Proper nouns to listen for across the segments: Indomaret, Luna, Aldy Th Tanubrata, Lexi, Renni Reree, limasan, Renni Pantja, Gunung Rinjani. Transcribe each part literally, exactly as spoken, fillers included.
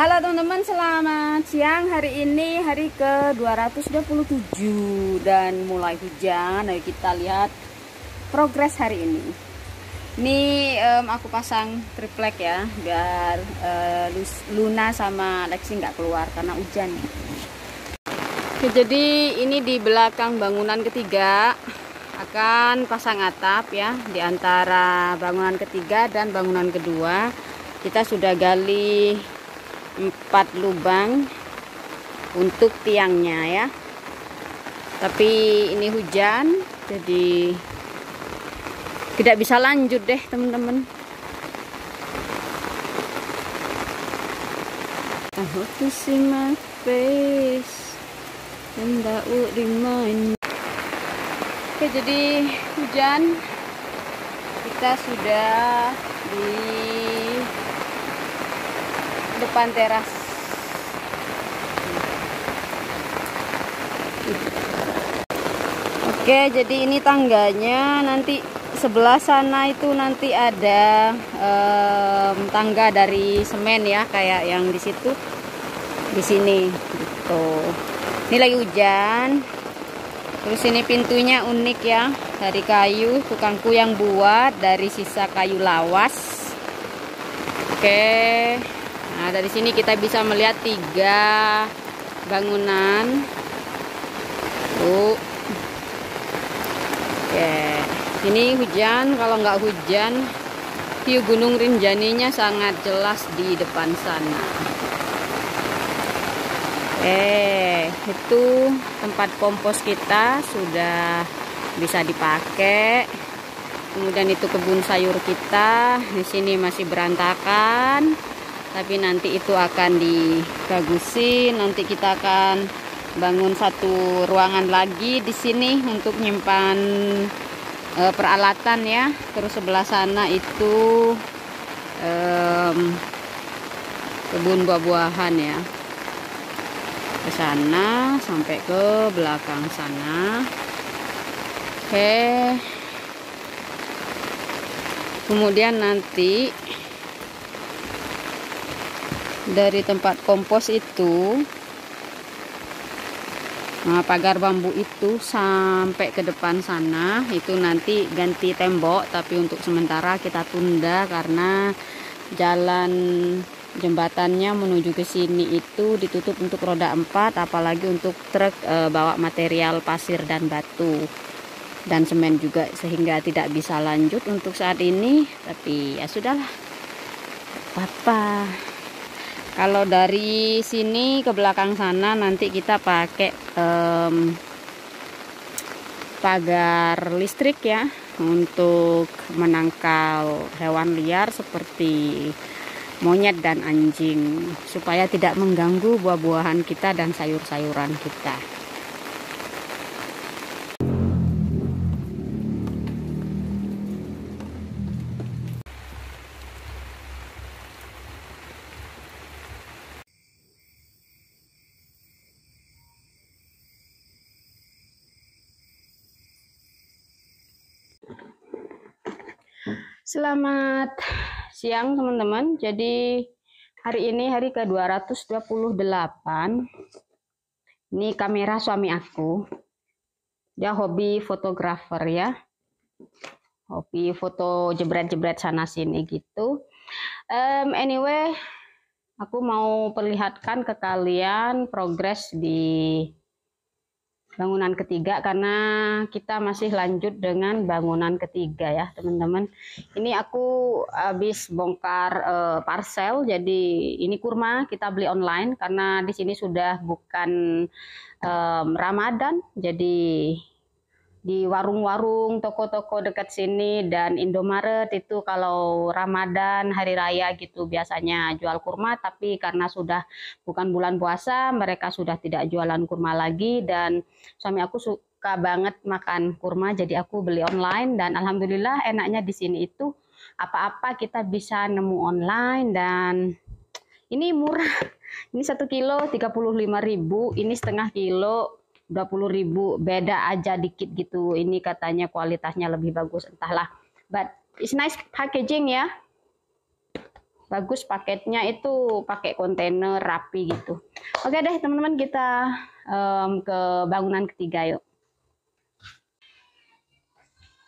Halo teman-teman, selamat siang. Hari ini hari ke dua ratus dua puluh tujuh dan mulai hujan. Ayo kita lihat progres hari ini. Ini um, aku pasang triplek ya, biar uh, Luna sama Lexi nggak keluar karena hujan. Oke, jadi ini di belakang bangunan ketiga akan pasang atap ya, di antara bangunan ketiga dan bangunan kedua kita sudah gali empat lubang untuk tiangnya ya, tapi ini hujan jadi tidak bisa lanjut deh teman-teman. I hope to see my face and that would remind me. Oke, jadi hujan, kita sudah di depan teras. Oke, jadi ini tangganya, nanti sebelah sana itu nanti ada um, tangga dari semen ya, kayak yang di situ, di sini gitu. Ini lagi hujan. Terus ini pintunya unik ya, dari kayu, tukangku yang buat dari sisa kayu lawas. Oke, nah dari sini kita bisa melihat tiga bangunan. Tuh. Oke, ini hujan. Kalau nggak hujan, view Gunung Rinjaninya sangat jelas di depan sana. Eh, itu tempat kompos kita sudah bisa dipakai. Kemudian itu kebun sayur kita di sini masih berantakan, tapi nanti itu akan dibagusin. Nanti kita akan bangun satu ruangan lagi di sini untuk nyimpan e, peralatan ya. Terus sebelah sana itu e, kebun buah-buahan ya. Ke sana sampai ke belakang sana. Oke, kemudian nanti dari tempat kompos itu, nah, pagar bambu itu sampai ke depan sana itu nanti ganti tembok, tapi untuk sementara kita tunda karena jalan jembatannya menuju ke sini itu ditutup untuk roda empat, apalagi untuk truk e, bawa material pasir dan batu dan semen juga, sehingga tidak bisa lanjut untuk saat ini. Tapi ya sudahlah, apa-apa. Kalau dari sini ke belakang sana nanti kita pakai e, pagar listrik ya, untuk menangkal hewan liar seperti monyet dan anjing, supaya tidak mengganggu buah-buahan kita dan sayur-sayuran kita. Selamat siang teman-teman. Jadi hari ini hari ke dua ratus dua puluh delapan. Ini kamera suami aku. Dia hobi fotografer ya. Hobi foto jebret-jebret sana sini gitu. Um, anyway, aku mau perlihatkan ke kalian progres di bangunan ketiga, karena kita masih lanjut dengan bangunan ketiga ya teman-teman. Ini aku habis bongkar e, parcel, jadi ini kurma kita beli online karena di sini sudah bukan e, Ramadan, jadi di warung-warung, toko-toko dekat sini dan Indomaret itu kalau Ramadan, hari raya gitu biasanya jual kurma, tapi karena sudah bukan bulan puasa, mereka sudah tidak jualan kurma lagi dan suami aku suka banget makan kurma, jadi aku beli online dan alhamdulillah enaknya di sini itu apa-apa kita bisa nemu online dan ini murah. Ini satu kilo tiga puluh lima ribu, ini setengah kilo dua puluh ribu, beda aja dikit gitu. Ini katanya kualitasnya lebih bagus, entahlah. But it's nice packaging ya. Bagus paketnya itu pakai kontainer rapi gitu. Oke deh teman-teman, kita um, ke bangunan ketiga yuk.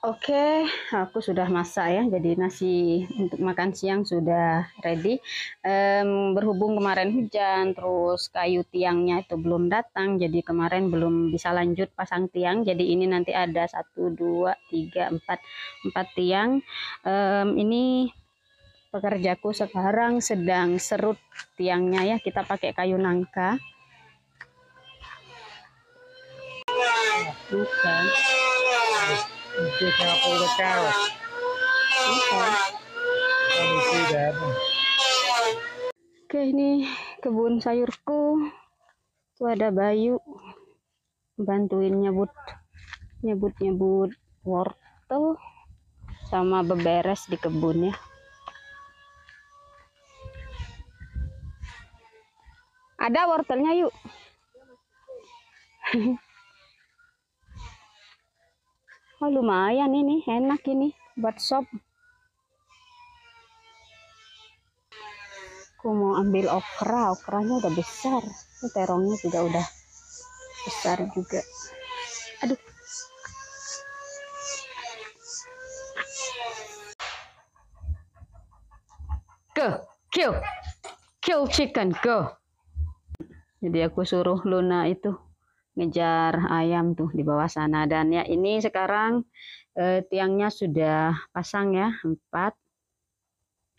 Oke, aku sudah masak ya. Jadi nasi untuk makan siang sudah ready. Um, berhubung kemarin hujan, terus kayu tiangnya itu belum datang. Jadi kemarin belum bisa lanjut pasang tiang. Jadi ini nanti ada satu, dua, tiga, empat, empat tiang. Um, ini pekerjaku sekarang sedang serut tiangnya ya, kita pakai kayu nangka. Okay. Okay. Oke, ini kebun sayurku. Itu ada Bayu bantuin nyebut nyebut nyebut wortel sama beberes di kebun ya. Ada wortelnya yuk. Oh lumayan ini, enak ini buat sop. Aku mau ambil okra, okranya udah besar. Ini terongnya juga udah besar juga. Aduh. Go, kill, kill chicken, go. Jadi aku suruh Luna itu ngejar ayam tuh di bawah sana. Dan ya ini sekarang eh, tiangnya sudah pasang ya, empat.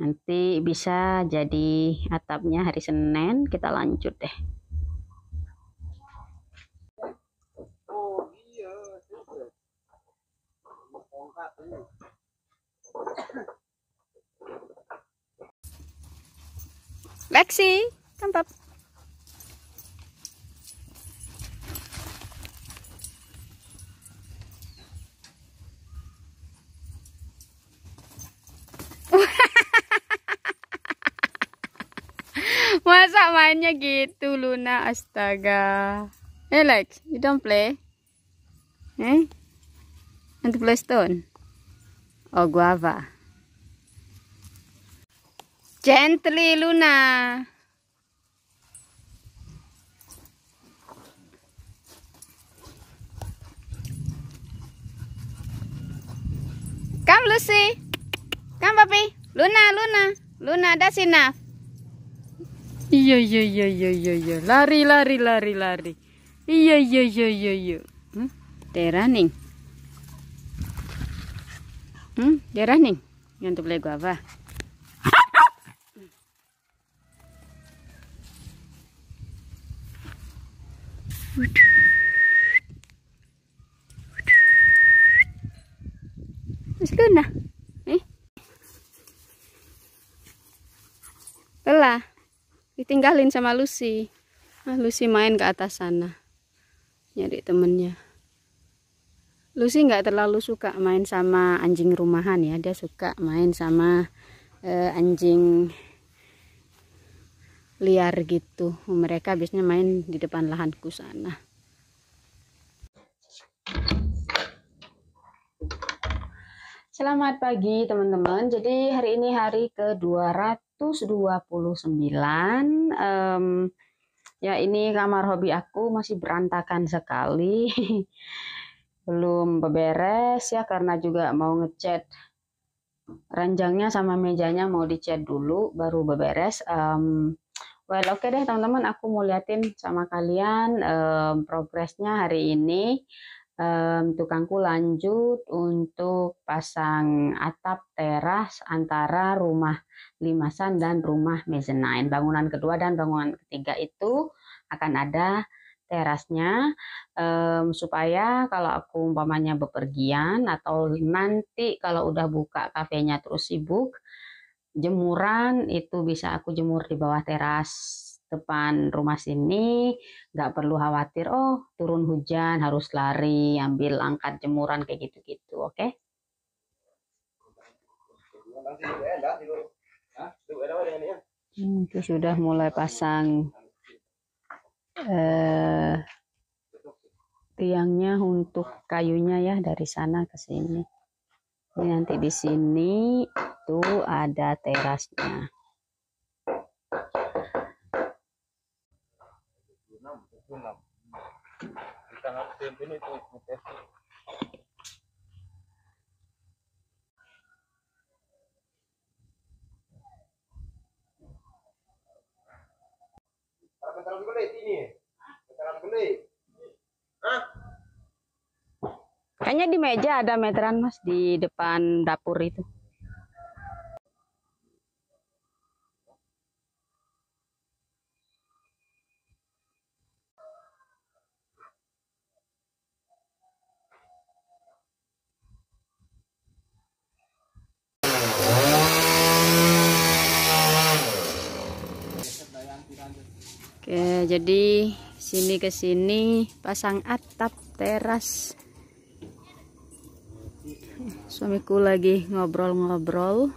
Nanti bisa jadi atapnya hari Senin, kita lanjut deh. Lexi, mantap. Masa mainnya gitu Luna, astaga. Hey Lex, you don't play? Eh? Want to play stone? Oh guava. Gently Luna. Come Lucy. Come Papi. Luna, Luna. Luna, that's enough. Iya iya iya iya iya lari lari lari lari. Iya iya iya iya iya. Hmm? They're running. Hmm? They're running. Yang tuh play guava. Terus Luna. Eh? Telah. Ditinggalin sama Lucy. Nah, Lucy main ke atas sana nyari temennya. Lucy nggak terlalu suka main sama anjing rumahan ya, dia suka main sama eh, anjing liar gitu. Mereka biasanya main di depan lahanku sana. Selamat pagi teman-teman. Jadi hari ini hari ke dua ratus dua puluh sembilan. Um, ya ini kamar hobi aku masih berantakan sekali. Belum beberes ya, karena juga mau ngecat ranjangnya sama mejanya, mau dicat dulu baru beberes. Um, well oke okay deh teman-teman, aku mau liatin sama kalian um, progresnya hari ini. Um, tukangku lanjut untuk pasang atap teras antara rumah limasan dan rumah mezzanine. Bangunan kedua dan bangunan ketiga itu akan ada terasnya, um, supaya kalau aku umpamanya bepergian atau nanti kalau udah buka kafenya terus sibuk jemuran, itu bisa aku jemur di bawah teras depan rumah sini, nggak perlu khawatir oh turun hujan harus lari ambil angkat jemuran kayak gitu-gitu. Oke okay? Hmm, itu sudah mulai pasang eh, tiangnya untuk kayunya ya, dari sana ke sini. Ini nanti di sini itu ada terasnya. enam. Di tangan tim ini itu mutasi. Para bentar beli ini. Bentar beli. Hah? Kayaknya di meja ada meteran Mas di depan dapur itu. Oke, jadi sini ke sini pasang atap teras. Suamiku lagi ngobrol-ngobrol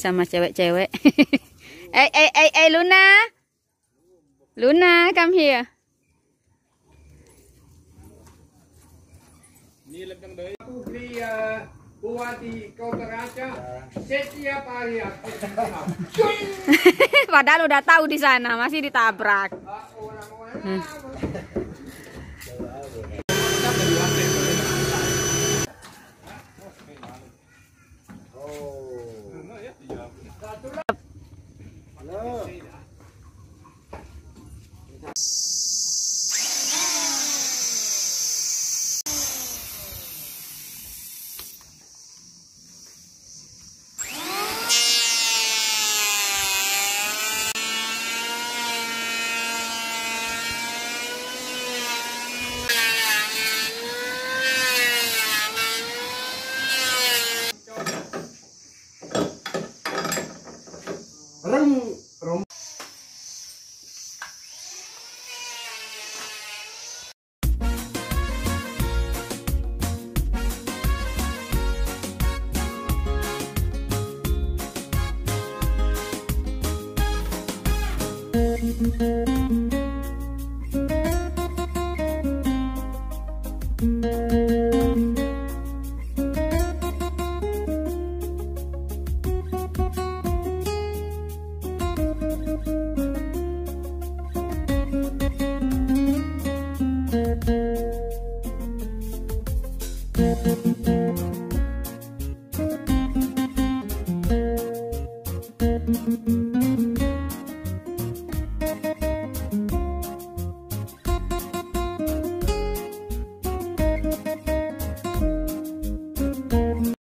sama cewek-cewek. Eh, eh, eh, eh, Luna, Luna, come here. Ini lebih dari aku beli buah di kota Raja setiap hari. Padahal udah tahu di sana masih ditabrak. Hmm. Thank you.